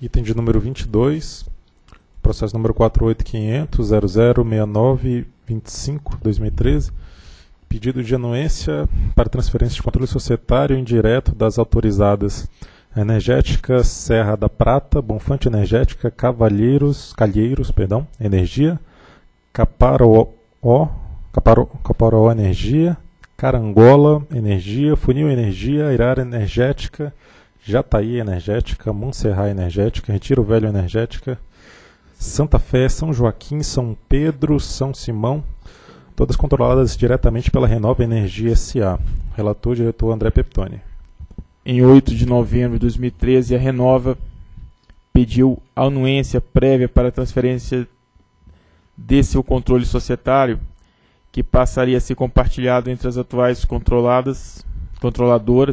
Item de número 22, processo número 48.500.006925/2013, pedido de anuência para transferência de controle societário indireto das autorizadas Energética Serra da Prata, Bonfante Energética, Calheiros Energia, Caparaó Energia, Carangola Energia, Funil Energia, Irara Energética, Jataí Energética, Monte Serrat Energética, Retiro Velho Energética, Santa Fé, São Joaquim, São Pedro, São Simão, todas controladas diretamente pela Renova Energia S.A. Relator, diretor André Pepitone. Em 8 de novembro de 2013, a Renova pediu anuência prévia para a transferência de seu controle societário, que passaria a ser compartilhado entre as atuais controladoras,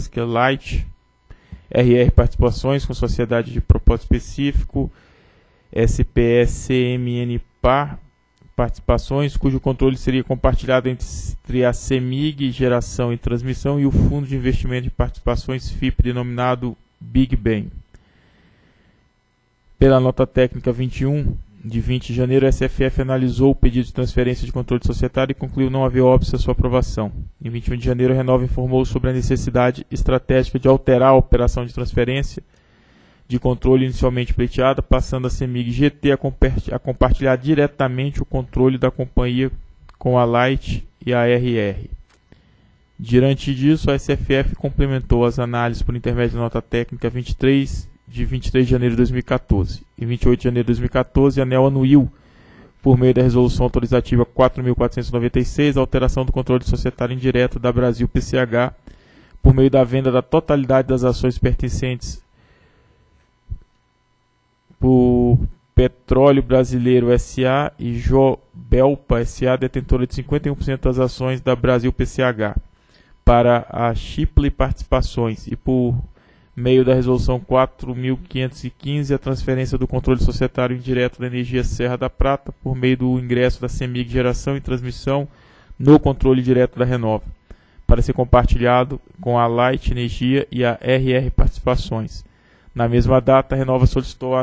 que é Light, RR Participações, com Sociedade de Propósito Específico, SPS, CMN-PAR, Participações, cujo controle seria compartilhado entre a Cemig Geração e Transmissão e o Fundo de Investimento de Participações FIP, denominado Big Bang. Pela nota técnica 21, de 20 de janeiro, a SFF analisou o pedido de transferência de controle societário e concluiu não haver óbice à sua aprovação. Em 21 de janeiro, a Renova informou sobre a necessidade estratégica de alterar a operação de transferência de controle inicialmente pleiteada, passando a CEMIG GT a compartilhar diretamente o controle da companhia com a Light e a RR. Diante disso, a SFF complementou as análises por intermédio da nota técnica 23, de 23 de janeiro de 2014. Em 28 de janeiro de 2014, a ANEEL anuiu, por meio da resolução autorizativa 4.496, a alteração do controle societário indireto da Brasil PCH, por meio da venda da totalidade das ações pertencentes por Petróleo Brasileiro SA e Jobelpa SA, detentora de 51% das ações da Brasil PCH, para a Chipley Participações, e por meio da resolução 4.515, a transferência do controle societário indireto da Energia Serra da Prata, por meio do ingresso da Cemig Geração e Transmissão no controle direto da Renova, para ser compartilhado com a Light Energia e a RR Participações. Na mesma data, a Renova solicitou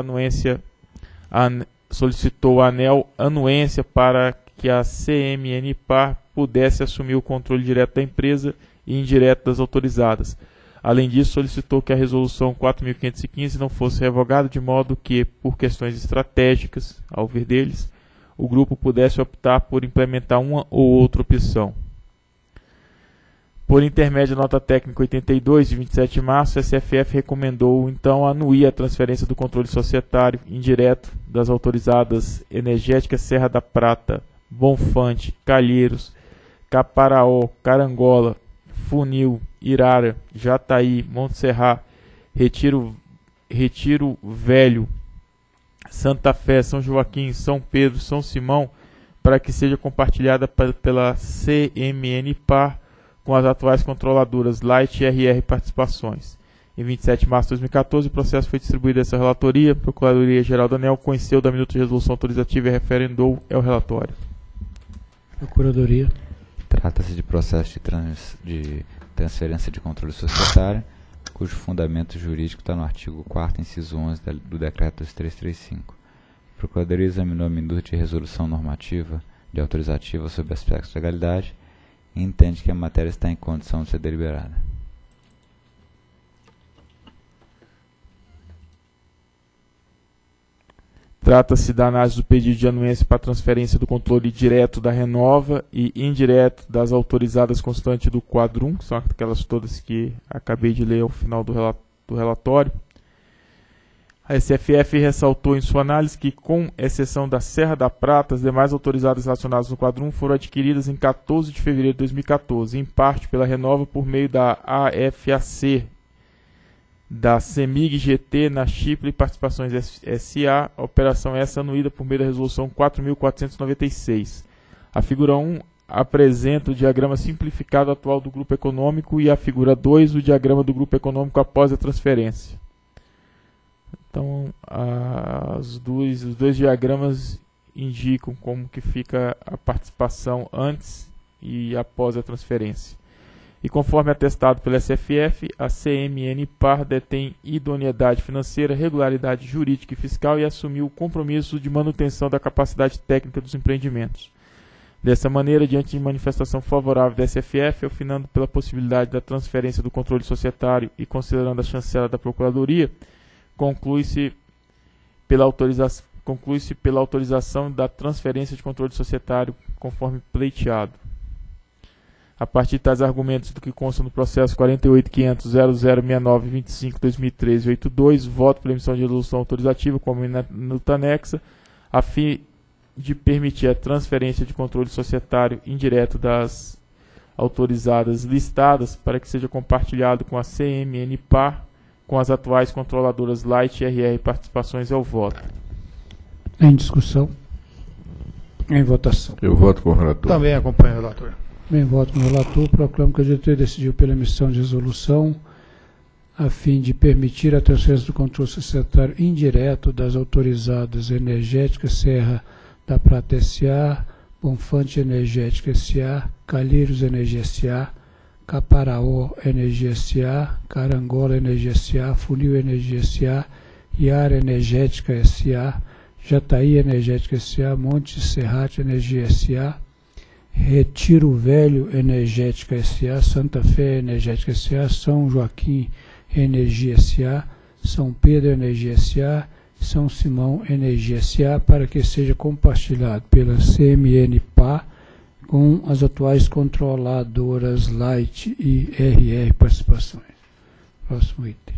a ANEEL anuência para que a CMN-PAR pudesse assumir o controle direto da empresa e indireto das autorizadas. Além disso, solicitou que a resolução 4.515 não fosse revogada, de modo que, por questões estratégicas, ao ver deles, o grupo pudesse optar por implementar uma ou outra opção. Por intermédio da nota técnica 82, de 27 de março, a SFF recomendou, então, anuir a transferência do controle societário indireto das autorizadas Energética Serra da Prata, Bonfante, Calheiros, Caparaó, Carangola, Funil, Irara, Jataí, Monte Serrat, Retiro Velho, Santa Fé, São Joaquim, São Pedro, São Simão, para que seja compartilhada pela CMN-PAR com as atuais controladoras Light e RR Participações. Em 27 de março de 2014, o processo foi distribuído a essa relatoria. A Procuradoria-Geral da ANEEL conheceu da minuta de resolução autorizativa e referendou ao relatório. Procuradoria. Trata-se de processo de transferência de controle societário, cujo fundamento jurídico está no artigo 4º, inciso 11 do Decreto 335. A Procuradoria examinou a minuta de resolução normativa de autorizativa sobre aspectos de legalidade e entende que a matéria está em condição de ser deliberada. Trata-se da análise do pedido de anuência para transferência do controle direto da Renova e indireto das autorizadas constantes do quadro 1, que são aquelas todas que acabei de ler ao final do relatório. A SFF ressaltou em sua análise que, com exceção da Serra da Prata, as demais autorizadas relacionadas no quadro 1 foram adquiridas em 14 de fevereiro de 2014, em parte pela Renova por meio da AFAC, da CEMIG GT na Chipley Participações S.A., operação essa anuída por meio da resolução 4.496. A figura 1 apresenta o diagrama simplificado atual do grupo econômico e a figura 2 o diagrama do grupo econômico após a transferência. Então, os dois diagramas indicam como que fica a participação antes e após a transferência. e, conforme atestado pela SFF, a CMN-PAR detém idoneidade financeira, regularidade jurídica e fiscal e assumiu o compromisso de manutenção da capacidade técnica dos empreendimentos. Dessa maneira, diante de manifestação favorável da SFF, opinando pela possibilidade da transferência do controle societário e considerando a chancela da Procuradoria, conclui-se pela autorização da transferência de controle societário conforme pleiteado. A partir de tais argumentos do que consta no processo 48.500.006925-2013-82, voto pela emissão de resolução autorizativa, como na minuta anexa, a fim de permitir a transferência de controle societário indireto das autorizadas listadas para que seja compartilhado com a CMN-PAR, com as atuais controladoras Light RR Participações. É o voto. Em discussão. Em votação. Eu voto com o relator. Também acompanho o relator. Bem, voto com o relator. Proclamo que a diretoria decidiu pela emissão de resolução a fim de permitir a transferência do controle societário indireto das autorizadas Energética Serra da Prata S.A., Bonfante Energética S.A., Calheiros Energia S.A., Caparaó Energia S.A., Carangola Energia S.A., Funil Energia S.A., Irara Energética S.A., Jataí Energética S.A., Monte Serrat Energia S.A., Retiro Velho Energética S.A., Santa Fé Energética S.A., São Joaquim Energia S.A., São Pedro Energia S.A., São Simão Energia S.A., para que seja compartilhado pela CMN-PAR com as atuais controladoras Light e RR Participações. Próximo item.